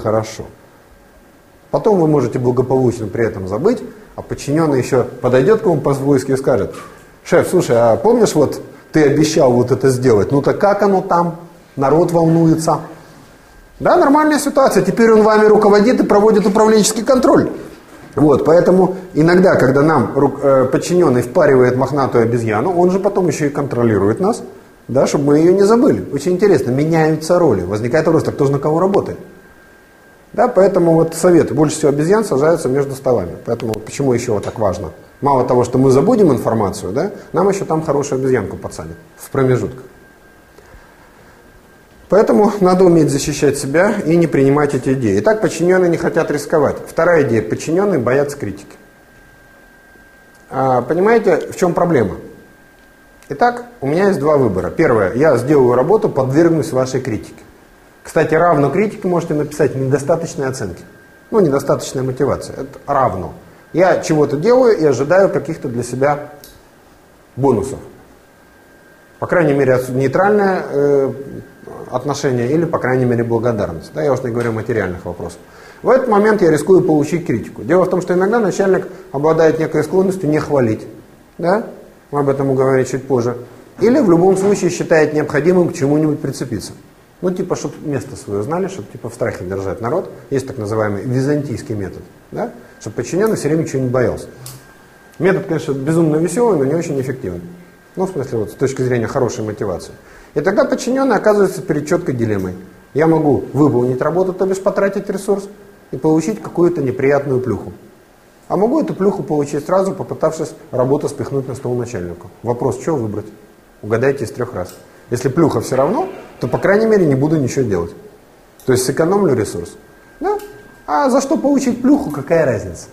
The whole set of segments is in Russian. хорошо. Потом вы можете благополучно при этом забыть, а подчиненный еще подойдет к вам по-свойски и скажет: шеф, слушай, а помнишь, вот ты обещал вот это сделать, ну-то как оно там, народ волнуется. Да, нормальная ситуация, теперь он вами руководит и проводит управленческий контроль. Вот, поэтому иногда, когда нам подчиненный впаривает мохнатую обезьяну, он же потом еще и контролирует нас, да, чтобы мы ее не забыли. Очень интересно, меняются роли, возникает вопрос, кто же на кого работает. Да, поэтому вот совет, больше всего обезьян сажаются между столами. Поэтому почему еще вот так важно? Мало того, что мы забудем информацию, да, нам еще там хорошую обезьянку подсадят в промежутках. Поэтому надо уметь защищать себя и не принимать эти идеи. Итак, подчиненные не хотят рисковать. Вторая идея. Подчиненные боятся критики. Понимаете, в чем проблема? Итак, у меня есть два выбора. Первое. Я сделаю работу, подвергнусь вашей критике. Кстати, равно критике можете написать недостаточные оценки. Ну, недостаточная мотивация. Это равно. Я чего-то делаю и ожидаю каких-то для себя бонусов. По крайней мере, нейтральная отношения или, по крайней мере, благодарность. Да, я уж не говорю о материальных вопросах. В этот момент я рискую получить критику. Дело в том, что иногда начальник обладает некой склонностью не хвалить. Да? Мы об этом уговорим чуть позже. Или в любом случае считает необходимым к чему-нибудь прицепиться. Ну, типа, чтобы место свое знали, чтобы типа в страхе держать народ. Есть так называемый византийский метод. Да? Чтобы подчиненный все время чего-нибудь боялся. Метод, конечно, безумно веселый, но не очень эффективный. Ну, в смысле, вот с точки зрения хорошей мотивации. И тогда подчиненный оказывается перед четкой дилеммой. Я могу выполнить работу, то бишь потратить ресурс и получить какую-то неприятную плюху. А могу эту плюху получить сразу, попытавшись работу спихнуть на стол начальнику. Вопрос, что выбрать? Угадайте из трех раз. Если плюха все равно, то, по крайней мере, не буду ничего делать. То есть сэкономлю ресурс. Да? А за что получить плюху, какая разница?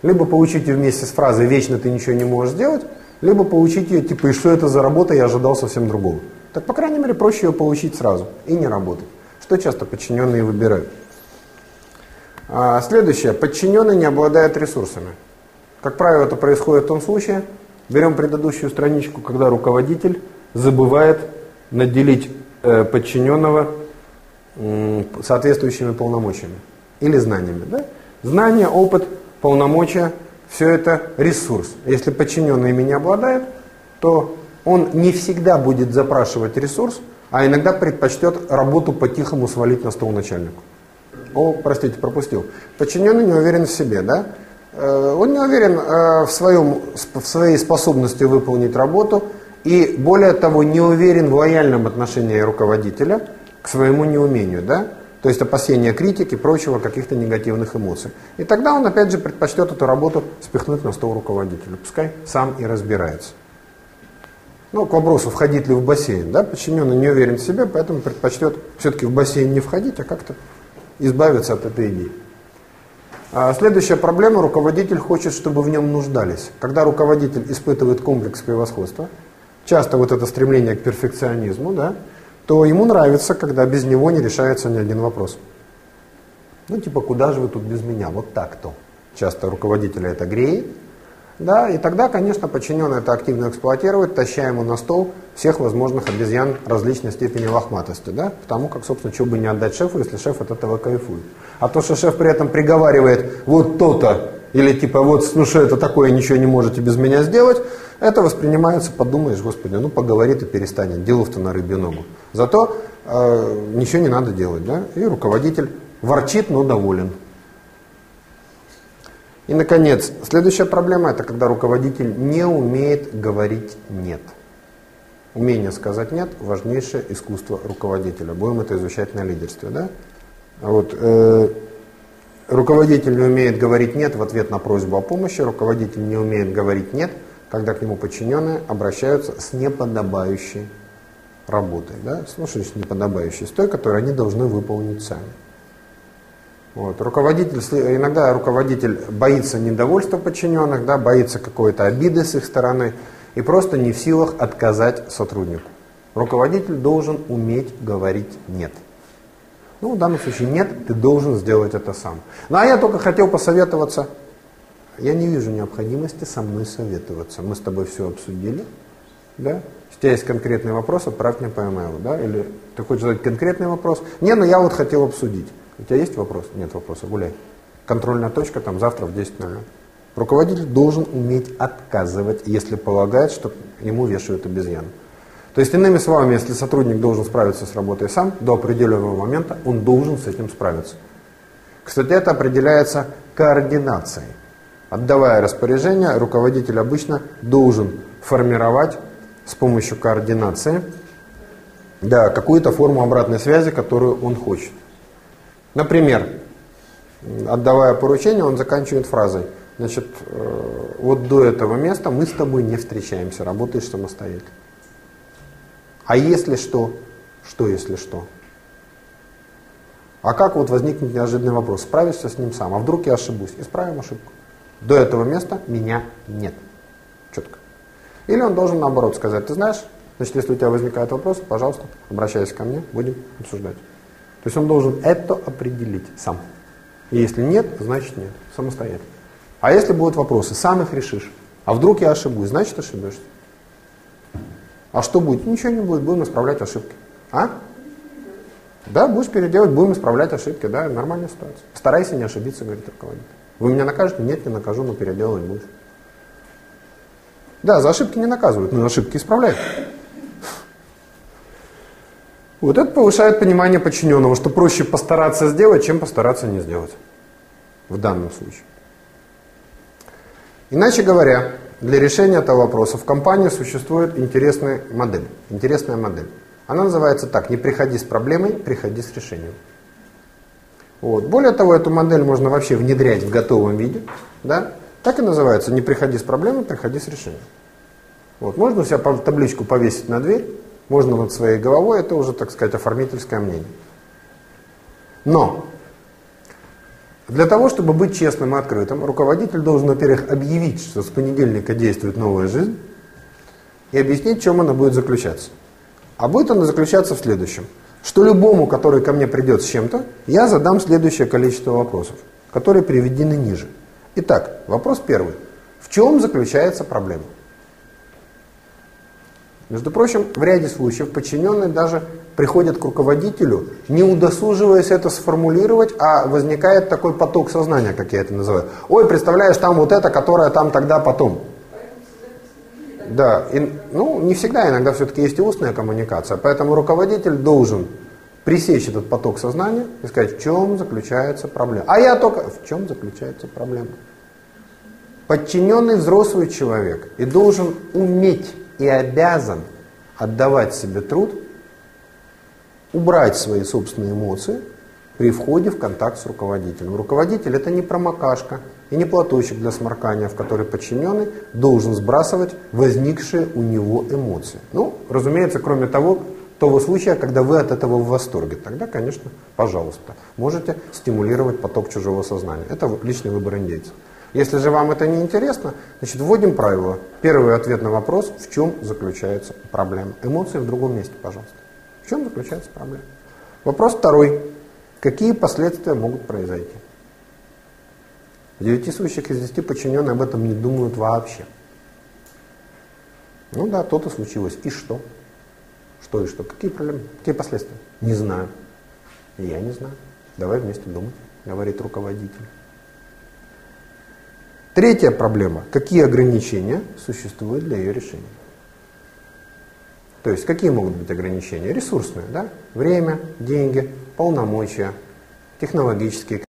Либо получить ее вместе с фразой «вечно ты ничего не можешь сделать», либо получить ее типа «и что это за работа, я ожидал совсем другого». Так, по крайней мере, проще ее получить сразу и не работать, что часто подчиненные выбирают. Следующее. Подчиненный не обладает ресурсами. Как правило, это происходит в том случае, берем предыдущую страничку, когда руководитель забывает наделить подчиненного соответствующими полномочиями или знаниями. Да? Знания, опыт, полномочия – все это ресурс. Если подчиненный ими не обладает, то он не всегда будет запрашивать ресурс, а иногда предпочтет работу по-тихому свалить на стол начальнику. О, простите, пропустил. Подчиненный не уверен в себе, да? Он не уверен в своей способности выполнить работу и, более того, не уверен в лояльном отношении руководителя к своему неумению, да? То есть опасения критики, прочего, каких-то негативных эмоций. И тогда он, опять же, предпочтет эту работу спихнуть на стол руководителю. Пускай сам и разбирается. Ну, к вопросу, входить ли в бассейн, да, подчиненный не уверен в себе, поэтому предпочтет все-таки в бассейн не входить, а как-то избавиться от этой идеи. Следующая проблема, руководитель хочет, чтобы в нем нуждались. Когда руководитель испытывает комплекс превосходства, часто вот это стремление к перфекционизму, да, то ему нравится, когда без него не решается ни один вопрос. Ну, типа, куда же вы тут без меня, вот так-то. Часто руководителя это греет. Да, и тогда, конечно, подчиненный это активно эксплуатирует, таща ему на стол всех возможных обезьян различной степени лохматости. Да? Потому как, собственно, чего бы не отдать шефу, если шеф от этого кайфует. А то, что шеф при этом приговаривает вот то-то, или типа вот, ну что это такое, ничего не можете без меня сделать, это воспринимается, подумаешь, господи, ну поговорит и перестанет, делов-то на рыбью ногу. Зато ничего не надо делать, да? И руководитель ворчит, но доволен. И, наконец, следующая проблема – это когда руководитель не умеет говорить «нет». Умение сказать «нет» – важнейшее искусство руководителя. Будем это изучать на лидерстве. Да? Вот, руководитель не умеет говорить «нет» в ответ на просьбу о помощи, руководитель не умеет говорить «нет», когда к нему подчиненные обращаются с неподобающей работой. Да? Слушай, с неподобающей, с той, которую они должны выполнить сами. Вот. Руководитель, иногда руководитель боится недовольства подчиненных, да, боится какой-то обиды с их стороны и просто не в силах отказать сотруднику. Руководитель должен уметь говорить «нет». Ну, в данном случае «нет», ты должен сделать это сам. Ну, а я только хотел посоветоваться. Я не вижу необходимости со мной советоваться. Мы с тобой все обсудили, да? У тебя есть конкретный вопрос, отправь мне по e-mail, да? Или ты хочешь задать конкретный вопрос? Не, но я вот хотел обсудить. У тебя есть вопрос? Нет вопроса, гуляй. Контрольная точка там завтра в 10:00. Руководитель должен уметь отказывать, если полагает, что ему вешают обезьяну. То есть, иными словами, если сотрудник должен справиться с работой сам, до определенного момента он должен с этим справиться. Кстати, это определяется координацией. Отдавая распоряжение, руководитель обычно должен формировать с помощью координации какую-то форму обратной связи, которую он хочет. Например, отдавая поручение, он заканчивает фразой: значит, вот до этого места мы с тобой не встречаемся, работаешь самостоятельно. А если что? Что если что? А как вот возникнет неожиданный вопрос? Справишься с ним сам, а вдруг я ошибусь? Исправим ошибку. До этого места меня нет. Четко. Или он должен наоборот сказать: ты знаешь, значит, если у тебя возникает вопрос, пожалуйста, обращайся ко мне, будем обсуждать. То есть он должен это определить сам. И если нет, значит нет, самостоятельно. А если будут вопросы, сам их решишь. А вдруг я ошибусь, значит ошибешься. А что будет? Ничего не будет, будем исправлять ошибки. А? Да, будешь переделать, будем исправлять ошибки, да, нормальная ситуация. Старайся не ошибиться, говорит руководитель. Вы меня накажете? Нет, не накажу, но переделывать будешь. Да, за ошибки не наказывают, но ошибки исправляют. Вот это повышает понимание подчиненного, что проще постараться сделать, чем постараться не сделать. В данном случае. Иначе говоря, для решения этого вопроса в компании существует интересная модель. Она называется так: не приходи с проблемой, приходи с решением. Вот. Более того, эту модель можно вообще внедрять в готовом виде. Да? Так и называется: не приходи с проблемой, приходи с решением. Вот. Можно у себя табличку повесить на дверь, можно над своей головой, это уже, так сказать, оформительское мнение. Но для того, чтобы быть честным и открытым, руководитель должен, во-первых, объявить, что с понедельника действует новая жизнь, и объяснить, в чем она будет заключаться. А будет она заключаться в следующем: что любому, который ко мне придет с чем-то, я задам следующее количество вопросов, которые приведены ниже. Итак, вопрос первый. В чем заключается проблема? Между прочим, в ряде случаев подчиненные даже приходят к руководителю, не удосуживаясь это сформулировать, а возникает такой поток сознания, как я это называю. Ой, представляешь, там вот это, которое там тогда потом. Да, и, ну, не всегда, иногда все-таки есть и устная коммуникация, поэтому руководитель должен пресечь этот поток сознания и сказать: в чем заключается проблема. А я только... В чем заключается проблема? Подчиненный взрослый человек и должен уметь и обязан отдавать себе труд, убрать свои собственные эмоции при входе в контакт с руководителем. Руководитель — это не промокашка и не платочек для сморкания, в который подчиненный должен сбрасывать возникшие у него эмоции. Ну, разумеется, кроме того случая, когда вы от этого в восторге. Тогда, конечно, пожалуйста, можете стимулировать поток чужого сознания. Это личный выбор индейца. Если же вам это не интересно, значит, вводим правило. Первый ответ на вопрос: в чем заключается проблема. Эмоции в другом месте, пожалуйста. В чем заключается проблема? Вопрос второй. Какие последствия могут произойти? В 9 случаях из 10 подчиненные об этом не думают вообще. Ну да, то-то случилось. И что? Что и что? Какие проблемы? Какие последствия? Не знаю. Я не знаю. Давай вместе думать, говорит руководитель. Третья проблема. Какие ограничения существуют для ее решения? То есть, какие могут быть ограничения? Ресурсные, да? Время, деньги, полномочия, технологические.